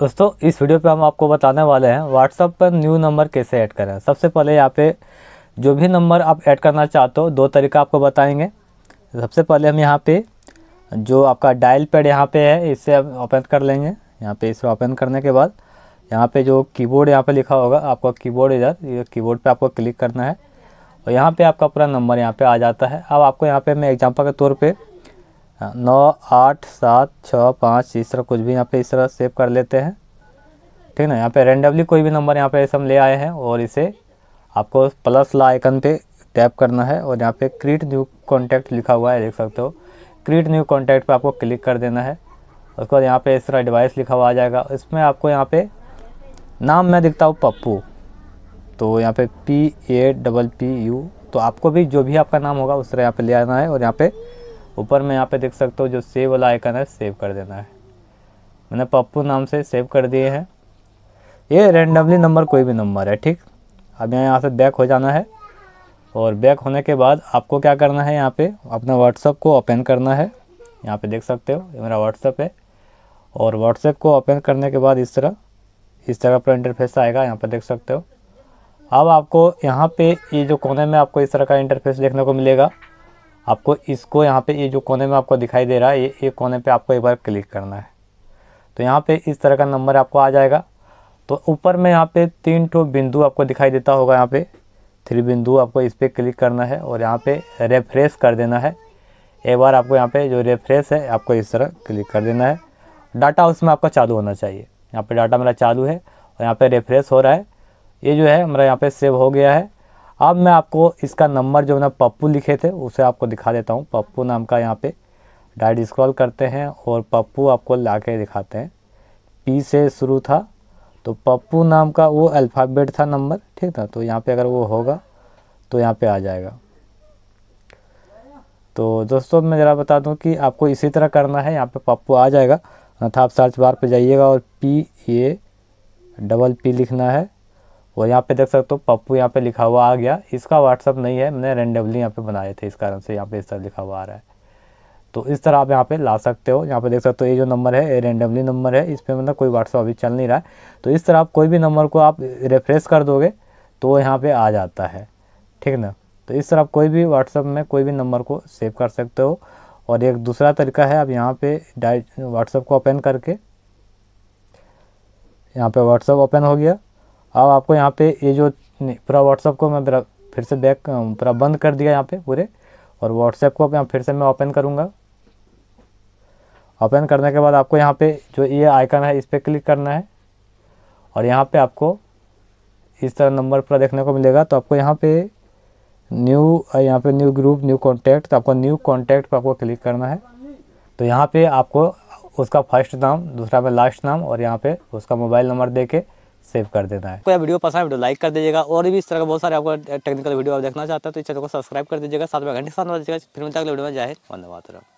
दोस्तों इस वीडियो पे हम आपको बताने वाले हैं व्हाट्सएप पर न्यू नंबर कैसे ऐड करें। सबसे पहले यहाँ पे जो भी नंबर आप ऐड करना चाहते हो दो तरीका आपको बताएंगे। सबसे पहले हम यहाँ पे जो आपका डायल पैड यहाँ पे है इसे हम ओपन कर लेंगे। यहाँ पे इसे ओपन करने के बाद यहाँ पे जो कीबोर्ड यहाँ पे लिखा होगा आपका कीबोर्ड इधर कीबोर्ड पे आपको क्लिक करना है और यहाँ पे आपका पूरा नंबर यहाँ पे आ जाता है। अब आपको यहाँ पे मैं एग्जांपल के तौर पे 9 8 7 6 5 इस तरह कुछ भी यहाँ पे इस तरह सेव कर लेते हैं, ठीक ना। यहाँ पे रेंडमली कोई भी नंबर यहाँ पे हम ले आए हैं और इसे आपको प्लस वाला आइकन पे टैप करना है और यहाँ पे क्रिएट न्यू कॉन्टैक्ट लिखा हुआ है, देख सकते हो। क्रिएट न्यू कॉन्टैक्ट पे आपको क्लिक कर देना है। उसके बाद यहाँ पे इस तरह डिवाइस लिखा हुआ आ जाएगा। इसमें आपको यहाँ पे नाम मैं दिखता हूँ पप्पू, तो यहाँ पे PAPPU, तो आपको भी जो भी आपका नाम होगा उस तरह यहाँ पे ले आना है और यहाँ पे ऊपर में यहाँ पे देख सकते हो जो सेव वाला आइकन है सेव कर देना है। मैंने पप्पू नाम से सेव कर दिए हैं। ये रेंडमली नंबर कोई भी नंबर है, ठीक। अब यहाँ से बैक हो जाना है और बैक होने के बाद आपको क्या करना है, यहाँ पे अपना व्हाट्सएप को ओपन करना है। यहाँ पे देख सकते हो ये मेरा व्हाट्सएप है और व्हाट्सएप को ओपन करने के बाद इस तरह पर इंटरफेस आएगा, यहाँ पर देख सकते हो। अब आपको यहाँ पे ये जो कोने में आपको इस तरह का इंटरफेस देखने को मिलेगा। आपको इसको यहाँ पे ये जो कोने में आपको दिखाई दे रहा है ये एक कोने पे आपको एक बार क्लिक करना है, तो यहाँ पे इस तरह का नंबर आपको आ जाएगा। तो ऊपर में यहाँ पे 3 बिंदु आपको दिखाई देता होगा, यहाँ पे 3 बिंदु आपको इस पर क्लिक करना है और यहाँ पे रेफ्रेश कर देना है। एक बार आपको यहाँ पे जो रेफ्रेश है आपको इस तरह क्लिक कर देना है। डाटा उसमें आपका चालू होना चाहिए। यहाँ पे डाटा मेरा चालू है और यहाँ पे रेफ्रेश हो रहा है। ये जो है मेरा यहाँ पे सेव हो गया है। अब मैं आपको इसका नंबर जो मैंने पप्पू लिखे थे उसे आपको दिखा देता हूँ। पप्पू नाम का यहाँ पे डायरेक्ट स्क्रॉल करते हैं और पप्पू आपको ला के दिखाते हैं। P से शुरू था तो पप्पू नाम का वो अल्फ़ाबेट था नंबर, ठीक ना। तो यहाँ पे अगर वो होगा तो यहाँ पे आ जाएगा। तो दोस्तों मैं ज़रा बता दूँ कि आपको इसी तरह करना है। यहाँ पे पप्पू आ जाएगा, अन्यथा आप सर्च बार पे जाइएगा और PAPP लिखना है और यहाँ पे देख सकते हो पप्पू यहाँ पे लिखा हुआ आ गया। इसका व्हाट्सअप नहीं है, मैंने रेंडमली यहाँ पे बनाए थे, इस कारण से यहाँ पे इस तरह लिखा हुआ आ रहा है। तो इस तरह आप यहाँ पे ला सकते हो। यहाँ पे देख सकते हो ये जो नंबर है ये रेंडमली नंबर है, इस पर मतलब कोई व्हाट्सअप अभी चल नहीं रहा है। तो इस तरह आप कोई भी नंबर को आप रेफ्रेश कर दोगे तो यहाँ पर आ जाता है, ठीक ना। तो इस तरह आप कोई भी व्हाट्सअप में कोई भी नंबर को सेव कर सकते हो। और एक दूसरा तरीका है, आप यहाँ पे डायरेक्ट व्हाट्सएप को ओपन करके, यहाँ पे व्हाट्सएप ओपन हो गया। अब आपको यहाँ पे ये जो पूरा व्हाट्सएप को मैं फिर से बैक पूरा बंद कर दिया यहाँ पे पूरे, और व्हाट्सएप को यहाँ फिर से मैं ओपन करूँगा। ओपन करने के बाद आपको यहाँ पे जो ये आइकन है इस पर क्लिक करना है और यहाँ पर आपको इस तरह नंबर पूरा देखने को मिलेगा। तो आपको यहाँ पे न्यू ग्रुप न्यू कॉन्टैक्ट, आपको न्यू कॉन्टैक्ट पर आपको क्लिक करना है। तो यहाँ पे आपको उसका फर्स्ट नाम, दूसरा पे लास्ट नाम और यहाँ पे उसका मोबाइल नंबर देके सेव कर देना है। कोई वीडियो पसंद है वीडियो लाइक कर दीजिएगा और भी इस तरह का बहुत सारे आपको टेक्निकल वीडियो आप देखना चाहते हैं तो इस चैनल को सब्सक्राइब कर दीजिएगा, साथ में घंटे साथ में फिर मिलता है अगले वीडियो में। जय हिंद, धन्यवाद।